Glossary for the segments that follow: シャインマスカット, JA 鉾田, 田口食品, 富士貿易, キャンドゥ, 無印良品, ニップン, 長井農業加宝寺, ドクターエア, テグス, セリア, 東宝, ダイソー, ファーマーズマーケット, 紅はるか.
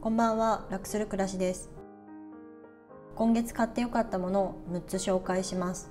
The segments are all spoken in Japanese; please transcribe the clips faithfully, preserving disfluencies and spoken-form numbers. こんばんは、楽する暮らしです。今月買ってよかったものをむっつ紹介します。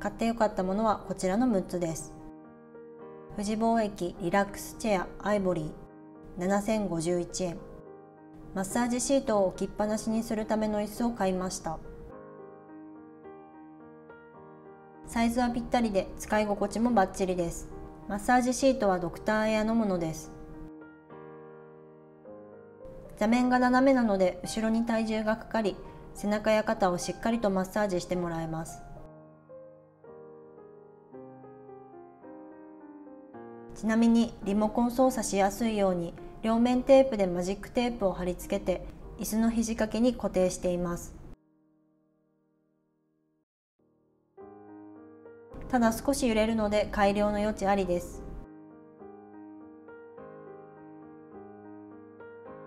買ってよかったものはこちらのむっつです。富士貿易リラックスチェアアイボリーななせんごじゅういちえん、マッサージシートを置きっぱなしにするための椅子を買いました。サイズはぴったりで使い心地もバッチリです。マッサージシートはドクターエアのものです。座面が斜めなので後ろに体重がかかり、背中や肩をしっかりとマッサージしてもらえます。ちなみにリモコン操作しやすいように両面テープでマジックテープを貼り付けて椅子の肘掛けに固定しています。ただ少し揺れるので改良の余地ありです。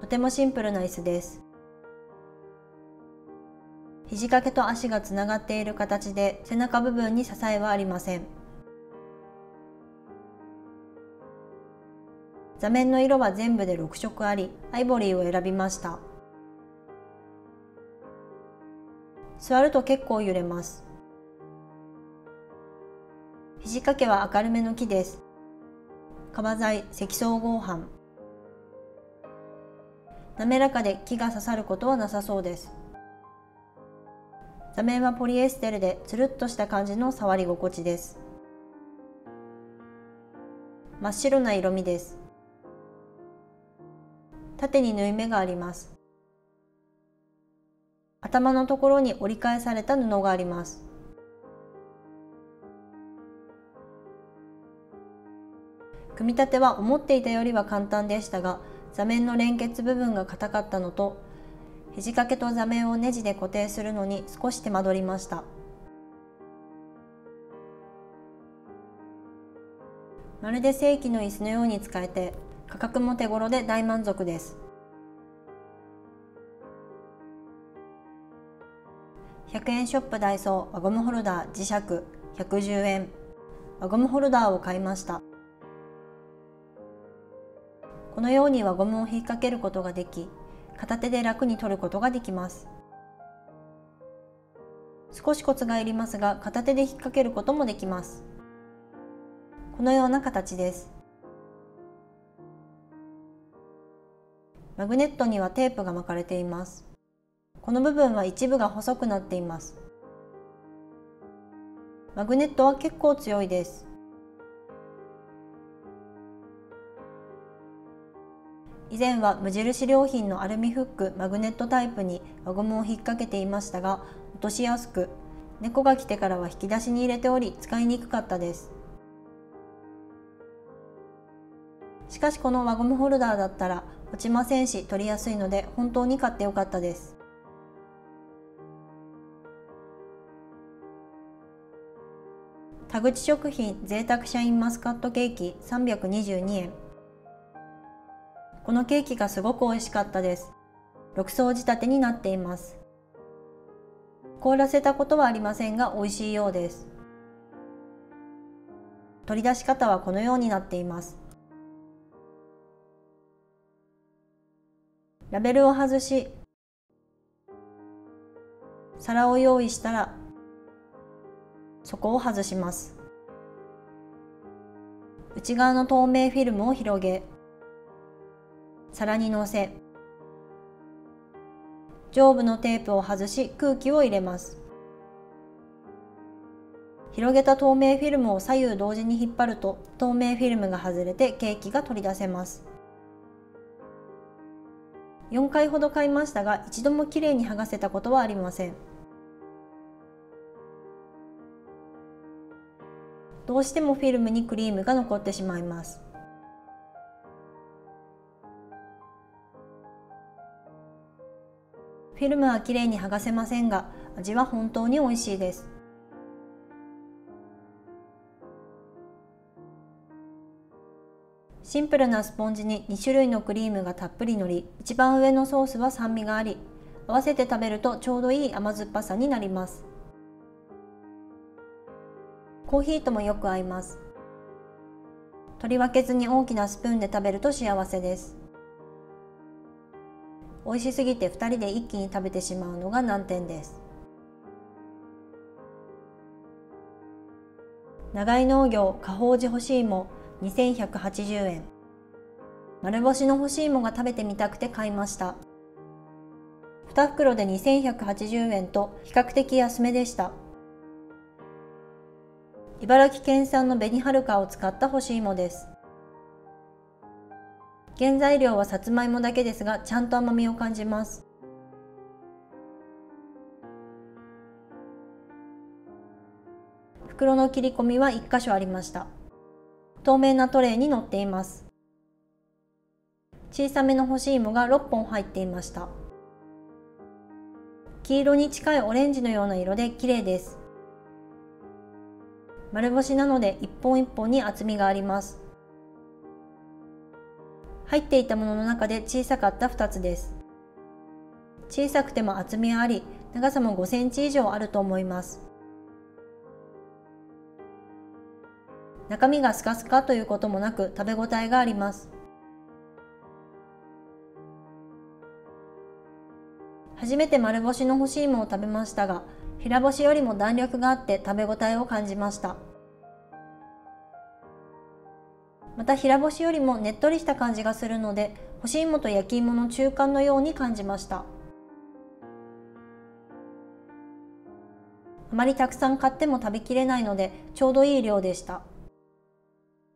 とてもシンプルな椅子です。肘掛けと足がつながっている形で背中部分に支えはありません。座面の色は全部でろくしょくあり、アイボリーを選びました。座ると結構揺れます。肘掛けは明るめの木です。革材積層合板、滑らかで木が刺さることはなさそうです。座面はポリエステルでつるっとした感じの触り心地です。真っ白な色味です。縦に縫い目があります。頭のところに折り返された布があります。組み立ては思っていたよりは簡単でしたが、座面の連結部分が硬かったのと、肘掛けと座面をネジで固定するのに少し手間取りました。まるで正規の椅子のように使えて、価格も手頃で大満足です。ひゃくえんショップダイソー輪ゴムホルダー磁石ひゃくじゅうえん、輪ゴムホルダーを買いました。このように輪ゴムを引っ掛けることができ、片手で楽に取ることができます。少しコツがいりますが、片手で引っ掛けることもできます。このような形です。マグネットにはテープが巻かれています。この部分は一部が細くなっています。マグネットは結構強いです。以前は無印良品のアルミフックマグネットタイプに輪ゴムを引っ掛けていましたが、落としやすく、猫が来てからは引き出しに入れており使いにくかったです。しかしこの輪ゴムホルダーだったら落ちませんし取りやすいので、本当に買ってよかったです。田口食品贅沢シャインマスカットケーキさんびゃくにじゅうにえん、このケーキがすごく美味しかったです。ろくそう仕立てになっています。凍らせたことはありませんが、美味しいようです。取り出し方はこのようになっています。ラベルを外し、皿を用意したら、底を外します。内側の透明フィルムを広げ、皿にのせ、上部のテープを外し空気を入れます。広げた透明フィルムを左右同時に引っ張ると透明フィルムが外れてケーキが取り出せます。よんかいほど買いましたが、一度もきれいに剥がせたことはありません。どうしてもフィルムにクリームが残ってしまいます。フィルムはきれいに剥がせませんが、味は本当に美味しいです。シンプルなスポンジににしゅるいのクリームがたっぷりのり、一番上のソースは酸味があり、合わせて食べるとちょうどいい甘酸っぱさになります。コーヒーともよく合います。取り分けずに大きなスプーンで食べると幸せです。美味しすぎてふたりで一気に食べてしまうのが難点です。長井農業加宝寺干し芋にせんひゃくはちじゅうえん。丸干しの干し芋が食べてみたくて買いました。に袋でにせんひゃくはちじゅうえんと比較的安めでした。茨城県産の紅はるかを使った干し芋です。原材料はさつまいもだけですが、ちゃんと甘みを感じます。袋の切り込みはいっ箇所ありました。透明なトレイに乗っています。小さめの干し芋がろっぽん入っていました。黄色に近いオレンジのような色で綺麗です。丸干しなので一本一本に厚みがあります。入っていたものの中で小さかったふたつです。小さくても厚みがあり、長さもごセンチ以上あると思います。中身がスカスカということもなく、食べ応えがあります。初めて丸干しの干し芋を食べましたが、平干しよりも弾力があって食べ応えを感じました。また平干しよりもねっとりした感じがするので、干し芋と焼き芋の中間のように感じました。あまりたくさん買っても食べきれないので、ちょうどいい量でした。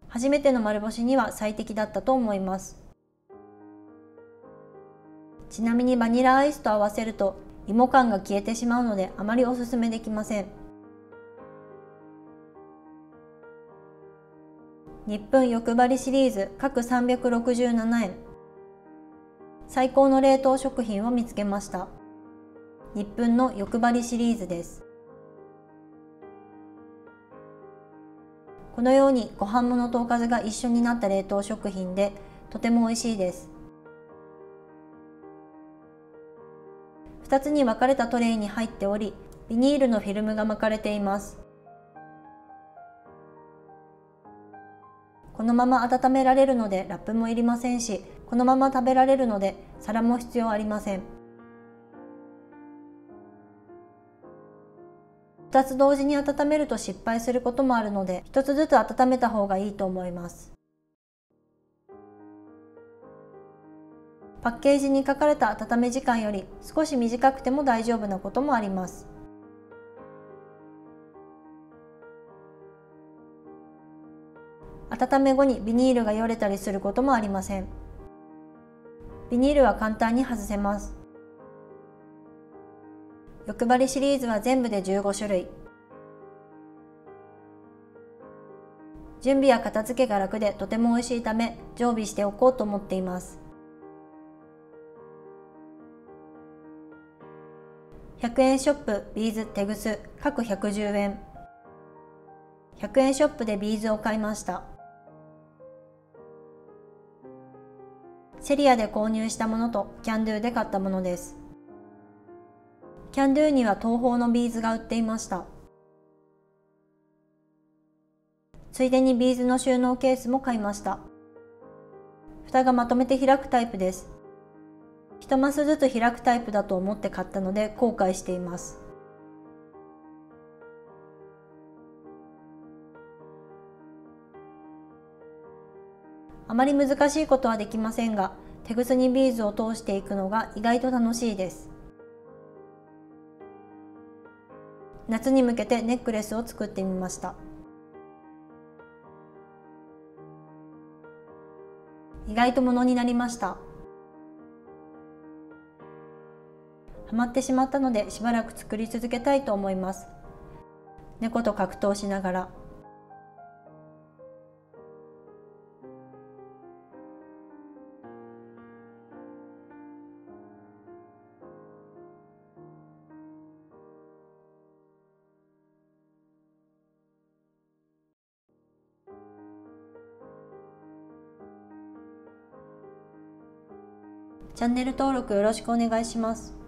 初めての丸干しには最適だったと思います。ちなみにバニラアイスと合わせると芋感が消えてしまうので、あまりおすすめできません。にっぷん欲張りシリーズ各さんびゃくろくじゅうななえん。最高の冷凍食品を見つけました。にっぷんの欲張りシリーズです。このようにご飯物とおかずが一緒になった冷凍食品で、とても美味しいです。ふたつに分かれたトレイに入っており、ビニールのフィルムが巻かれています。このまま温められるのでラップもいりませんし、このまま食べられるので皿も必要ありません。ふたつ同時に温めると失敗することもあるので、ひとつずつ温めた方がいいと思います。パッケージに書かれた温め時間より少し短くても大丈夫なこともあります。温め後にビニールがよれたりすることもありません。ビニールは簡単に外せます。欲張りシリーズは全部でじゅうごしゅるい。準備や片付けが楽でとても美味しいため、常備しておこうと思っています。ひゃくえんショップビーズテグス各ひゃくじゅうえん。ひゃくえんショップでビーズを買いました。セリアで購入したものとキャンドゥで買ったものです。キャンドゥには東宝のビーズが売っていました。ついでにビーズの収納ケースも買いました。蓋がまとめて開くタイプです。いちマスずつ開くタイプだと思って買ったので後悔しています。あまり難しいことはできませんが、テグスにビーズを通していくのが意外と楽しいです。夏に向けてネックレスを作ってみました。意外とものになりました。ハマってしまったので、しばらく作り続けたいと思います。猫と格闘しながら。チャンネル登録よろしくお願いします。